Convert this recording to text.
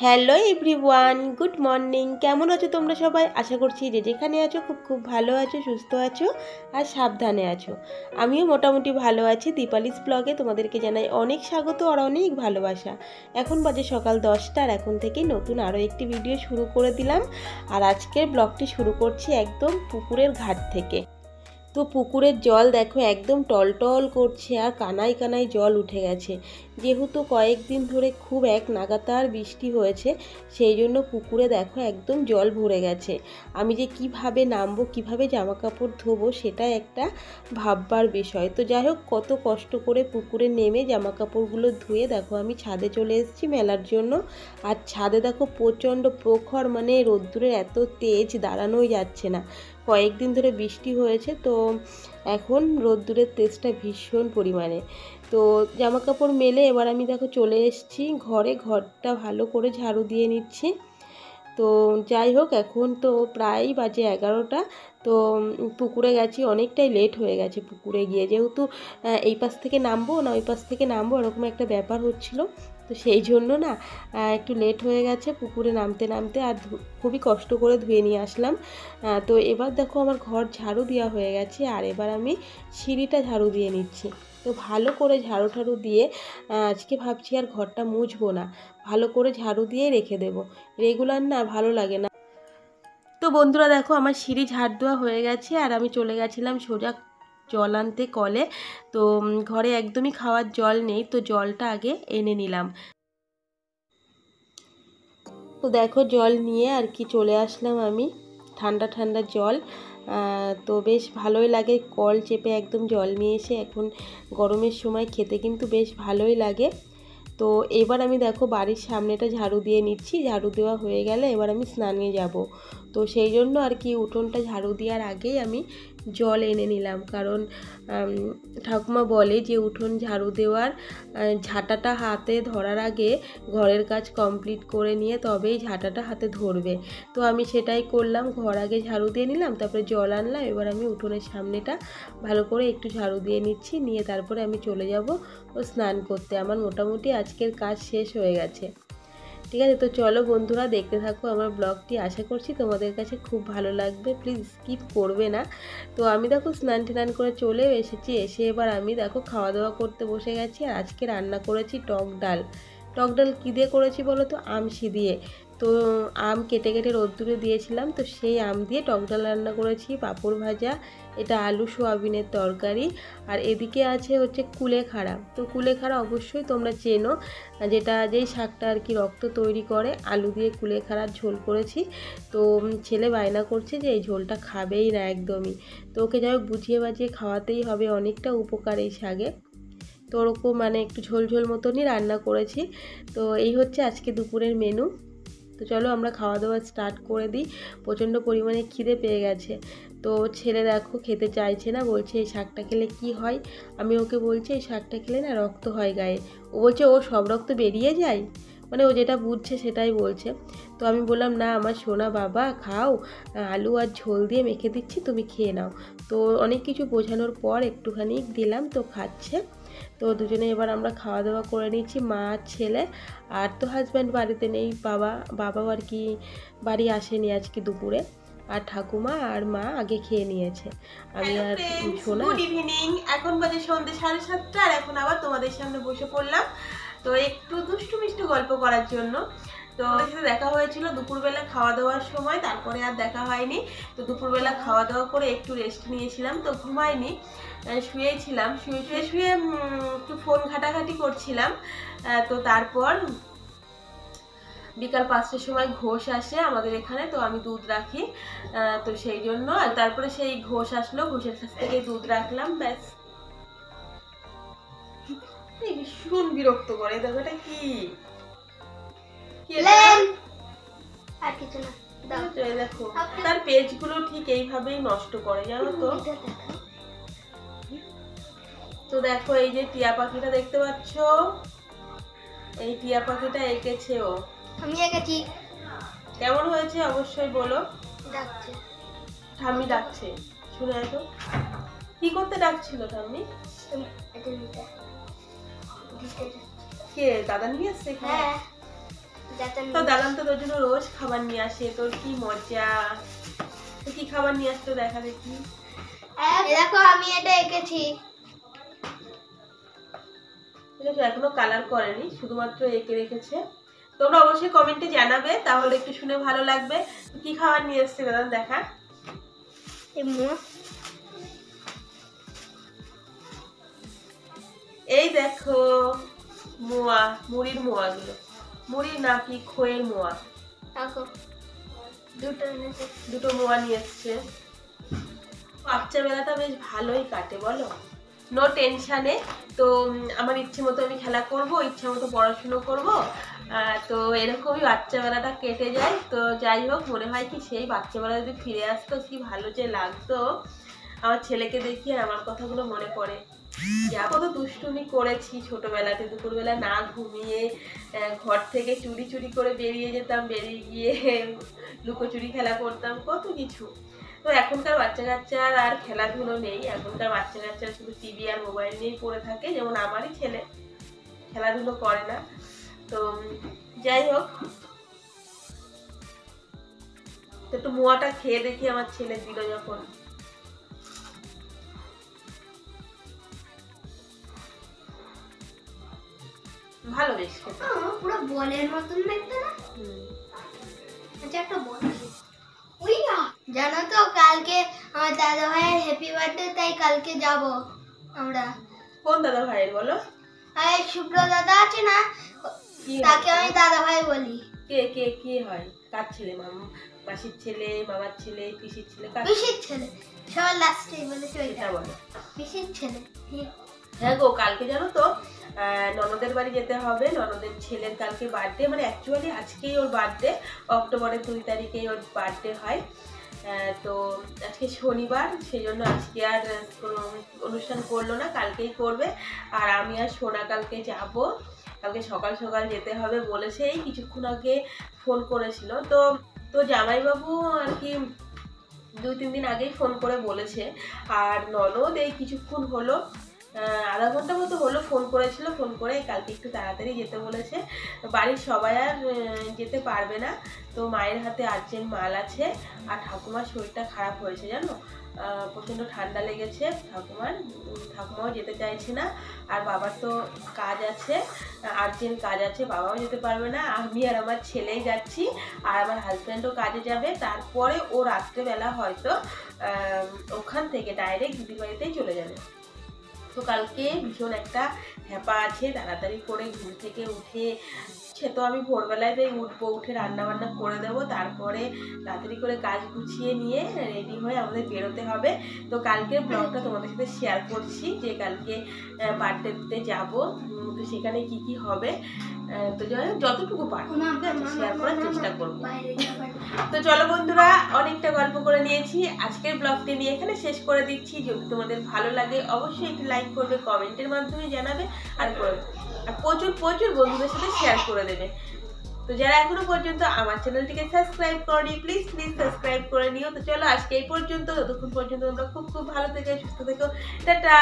Hello everyone good morning केमन आছো তোমরা সবাই আশা করছি যে যেখানে আছো খুব খুব ভালো আছো সুস্থ আছো আর সাবধানে আছো আমিও মোটামুটি ভালো আছি দীপালিস ব্লগে তোমাদেরকে জানাই অনেক স্বাগত আর অনেক ভালোবাসা। এখন বাজে সকাল 10টা আর এখন থেকে নতুন আরও একটি ভিডিও শুরু করে দিলাম আর আজকের ব্লগটি শুরু করছি একদম পুকুরের ঘাট থেকে। तो पुकुरे जल देखो एकदम टलटल कर कानाई कानाई जल उठे गेछे जेहेतु कयेक दिन धरे खूब एक नागातार बिस्टी होयेछे सेई जोन्नो पुकुरे देखो एकदम जल भरे गेछे। आमी जे किभाबे नामबो किभाबे जामा कापड़ धोबो सेटा एकटा भाबबार विषय। तो जाई होक कत कष्ट करे पुकुरे नेमे जामा कापड़गुलो धुए देखो आमी छादे चले एसेछि मेलार जोन्नो। आर छादे देखो प्रचंड प्रखर माने रौद्रेर एत तेज दाड़ानोई जाच्छे ना कयेक दिन धरे बिस्टी होयेछे तो এখন রোদ্দুরের তেজটা ভীষণ পরিমাণে। তো জামা কাপড় মেলে এবার আমি দেখো চলে এসেছি ঘরে ঘরটা ভালো করে ঝাড়ু দিয়ে নিচ্ছি। তো যাই হোক এখন তো প্রায় বাজে 11টা। তো পুকুরে গেছি অনেকটাই লেট হয়ে গেছে পুকুরে গিয়ে যেহেতু এই পাশ থেকে নামবো না ওই পাশ থেকে নামবো এরকম একটা ব্যাপার হচ্ছিল তো সেই জন্য না একটু লেট হয়ে গেছে পুকুরে নামতে নামতে আর খুবই কষ্ট করে ধুয়ে নিয়ে আসলাম। তো এবার দেখো আমার ঘর ঝাড়ু দেওয়া হয়ে গেছে আর এবার আমি সিঁড়িটা ঝাড়ু দিয়ে নিচ্ছি। তো ভালো করে ঝাড়ু ঠাড়ু দিয়ে আজকে ভাবছি আর ঘরটা মুছবো না ভালো করে ঝাড়ু দিয়ে রেখে দেবো রেগুলার না ভালো লাগে না। তো বন্ধুরা দেখো আমার সিঁড়ি ঝাড় দেওয়া হয়ে গেছে আর আমি চলে গেছিলাম সোজা জল আনতে কলে। তো ঘরে একদমই খাওয়ার জল নেই তো জলটা আগে এনে নিলাম। তো দেখো জল নিয়ে আর কি চলে আসলাম আমি ঠান্ডা ঠান্ডা জল। তো বেশ ভালোই লাগে কল চেপে একদম জল নিয়ে এসে এখন গরমের সময় খেতে কিন্তু বেশ ভালোই লাগে। তো এবার আমি দেখো বাড়ির সামনেটা ঝাড়ু দিয়ে নিচ্ছি ঝাড়ু দেওয়া হয়ে গেলে এবার আমি স্নানে যাব। তো সেই জন্য আর কি উঠোনটা ঝাড়ু দেওয়ার আগেই আমি জল এনে নিলাম কারণ ঠাকুমা বলে যে উঠোন ঝাড়ু দেওয়ার ঝাঁটাটা হাতে ধরার আগে ঘরের কাজ কমপ্লিট করে নিয়ে তবেই ঝাঁটাটা হাতে ধরবে। তো আমি সেটাই করলাম ঘর আগে ঝাড়ু দিয়ে নিলাম তারপরে জল আনলাম এবার আমি উঠোনের সামনেটা ভালো করে একটু ঝাড়ু দিয়ে নিচ্ছি নিয়ে তারপরে আমি চলে যাব ও স্নান করতে। আমার মোটামুটি আজকের কাজ শেষ হয়ে গেছে। ঠিক আছে তো চলো বন্ধুরা দেখতে থাকো আমার ব্লগটি আশা করছি তোমাদের কাছে খুব ভালো লাগবে প্লিজ স্কিপ করবে না। তো আমি দেখো স্নান টান করে চলে এসেছি এসে এবার আমি দেখো খাওয়া দাওয়া করতে বসে গেছি। আর আজকে রান্না করেছি টক ডাল কী দিয়ে করেছি বলো তো আমশি দিয়ে। তো আম কেটে কেটে রোদ্দুরে দিয়েছিলাম তো সেই আম দিয়ে টক ডাল রান্না করেছি পাঁপড় ভাজা এটা আলু সোয়াবিনের তরকারি। আর এদিকে আছে হচ্ছে কুলেখাড়া। তো কুলেখাড়া অবশ্যই তোমরা চেনো যেই শাকটা আর কি রক্ত তৈরি করে আলু দিয়ে কুলেখাড়ার ঝোল করেছি। তো ছেলে বায়না করছে যে এই ঝোলটা খাবেই না একদমই তো ওকে যাই হোক বুঝিয়ে বাজিয়ে খাওয়াতেই হবে অনেকটা উপকার এই শাকে। তো ওরকম মানে একটু ঝোল ঝোল মতনই রান্না করেছি। তো এই হচ্ছে আজকে দুপুরের মেনু। তো চলো আমরা খাওয়া দাওয়া স্টার্ট করে দিই প্রচণ্ড পরিমাণে খিদে পেয়ে গেছে। তো ছেলে দেখো খেতে চাইছে না বলছে এই শাকটা খেলে কি হয় আমি ওকে বলছি এই শাকটা খেলে না রক্ত হয় গায়ে ও বলছে ও সব রক্ত বেরিয়ে যায় মানে ও যেটা বুঝছে সেটাই বলছে। তো আমি বললাম না আমার সোনা বাবা খাও আলু আর ঝোল দিয়ে মেখে দিচ্ছি তুমি খেয়ে নাও। তো অনেক কিছু বোঝানোর পর একটুখানি দিলাম তো খাচ্ছে। তো দুজনে এবার আমরা খাওয়া দাওয়া করে নিয়েছি মা ছেলে। আর তো হাজব্যান্ড বাড়িতে নেই বাবাও আর কি বাড়ি আসেনি আজকে দুপুরে আর ঠাকুমা আর মা আগে খেয়ে নিয়েছে আমি আর সোনা। গুড ইভিনিং এখন বাজে সন্ধ্যে 7:30 আর এখন আবার তোমাদের সামনে বসে পড়লাম তো একটু দুষ্টু মিষ্টি গল্প করার জন্য। তো সাথে দেখা হয়েছিল দুপুরবেলা খাওয়া দাওয়ার সময় তারপরে আর দেখা হয়নি। তো দুপুরবেলা খাওয়া দাওয়া করে একটু রেস্ট নিয়েছিলাম তো ঘুমাইনি শুয়েছিলাম শুয়ে একটু ফোন ঘাটাঘাটি করছিলাম। তো তারপর বিকাল 5টার সময় ঘোষ আসে আমাদের এখানে তো আমি দুধ রাখি তো সেই জন্য তারপরে সেই ঘোষ আসলো ঘোষের কাছ থেকে দুধ রাখলাম ব্যাস। ভীষণ বিরক্ত করে দেখো এটা কি দেখো তার পেজগুলো ঠিক এইভাবেই নষ্ট করে জানো তো। তো দেখো এই যে টিয়া পাখিটা দেখতে পাচ্ছ এই টিয়া পাখিটা এঁকেছে ও আমি এঁকেছি কেমন হয়েছে অবশ্যই বলো। ঠাম্মি ডাকছে শুনে আসো কি করতে ডাকছিল ঠাম্মি কে দাদা নিয়ে আসছে तो दालान तो रोज रोज खबर नहीं आसे तोर की मजा तो की खबर नहीं आस तो देखा देखी ए देखो আমি এটা এঁকেছি এটা তো এখনো কালার করেনি শুধুমাত্র এঁকে রেখেছে তোমরা অবশ্যই কমেন্টে জানাবে তাহলে একটু শুনে ভালো লাগবে কি খাবার নিয়ে আসছে দাদা দেখা এমন এই দেখো মোয়া মুড়ির মোয়াগুলো মুড়ি নাকি খয়ের মোয়া দেখো দুটো এনেছে দুটো মোয়া নিয়ে আসছে আচ্ছা বেলাটা বেশ ভালোই কাটে বলো नो टेंशने तो इच्छे मतो आमी खेला करब इच्छे मतो पढ़ाशोना करब तो एरकमई बाच्चा बेलाटा केटे जाए तो जाइ होक मने हय कि सेई बाच्चा बेला जदि फिरे आसतो कि भालो जे लागतो आमार छेलेके देखिए आमार कथागुलो मने पड़े जा कत दुष्टुमी करेछि छोटोबेलाते दुपुरबेला ना घुमिए घर थेके चुरी चुरी करे बेरिये जेताम बेरिये गिये लुकोचुरी खेला करताम कत किछु तो एखनकार बाच्चा काच्चार आर खेलाधुलो नेई एखनकार बाच्चा काच्चार शुधु टीवी आर मोबाइल निये पड़े थाके जेमन आमारई छेले खेलाधुलो करे ना तो जाई होक तो एकटु मोयाटा खेये देखि आमार छेले दिलो जखन भालो बेश पुरो बलेर मतन देखते ना अच्छा एकटा बल जानो तो कल के दादा भाई हैप्पी बर्थडे ताई कल के जाबो हमरा कौन दादा भाई बोलो अरे शुभ्र दादा আছে না তাকে আমি দাদা ভাই বলি কে কে কি হয় কার ছেলে মামু পাশির ছেলে বাবার ছেলে পিসির ছেলে পিসির ছেলে সব লাস্টে বলেছে ওইটা বলো পিসির ছেলে হ্যাঁ গো কালকে জানো তো ननदर बाड़ी जेते होबे ननदर छेलेर कालके बर्थडे माने एक्चुअली आजकेई ओर बर्थडे अक्टोबर 2 तारिखे ओर बर्थडे हय तो आज के शनिवार से आज के अनुष्ठान करलो ना कालकेई करबे आर आमी आर सोना कालके जाबो कालके सकाल सकाल जेते होबे बोलेछेई किछुक्षण आगे फोन करेछिलो तो जामाई बाबू आर कि दो तीन दिन आगे फोन करे बोलेछे आर ननद एई किछुक्षण हलो आधा घंटा मत हलो फोन कर कल के एकटू बाड़ी सबाई जेते पारबे ना तो मायर हाथे आर्जेंट माल आछे आर ठाकुमार शरीरटा खराब होयेछे जानो प्रचंड ठंडा लेगेछे ठाकुमार ठाकुमाओ जेते चाइछे ना आर बाबार तो काज आछे आर्जेंट काज आछे बाबाओ जेते पारबे ना आमी आर आमार छेलेई जाच्छी आर आमार हाजबेंडो काजे जाबे तारपरे ओ रात्रे बेला हयतो ओखान थेके डायरेक्ट दिदिर बाड़ितेई चले जाबे तो कल के भीषण एक हैपा आछे ताड़ाताड़ी घुम थेके उठे से तो आमी भोर बेलाते उठबो उठे रान्ना बान्ना करे देबो तारपरे ताड़ाताड़ी करे काज गुछिए निये रेडी होये आमादेर बेरोते होबे तो कालकेर ब्लगटा तोमादेर साथे शेयर करछि जे कालके बार्थडेते जाबो तो सेखाने की कि होबे तो যতটুকু পারি শেয়ার করার চেষ্টা করব তো চলো বন্ধুরা অনেকটা গল্প করে নিয়েছি আজকের ব্লগটি নিয়ে এখানে শেষ করে দিচ্ছি যদি তোমাদের ভালো লাগে অবশ্যই একটা লাইক করবে কমেন্টের মাধ্যমে জানাবে আর প্রচুর প্রচুর বন্ধুদের সাথে শেয়ার করে দেবে তো যারা এখনো পর্যন্ত আমার চ্যানেলটিকে সাবস্ক্রাইব করনি প্লিজ প্লিজ সাবস্ক্রাইব করে নিও তো চলো আজকে এই পর্যন্ত ততক্ষণ পর্যন্ত তোমরা খুব খুব ভালো থেকো সুস্থ থেকো টাটা।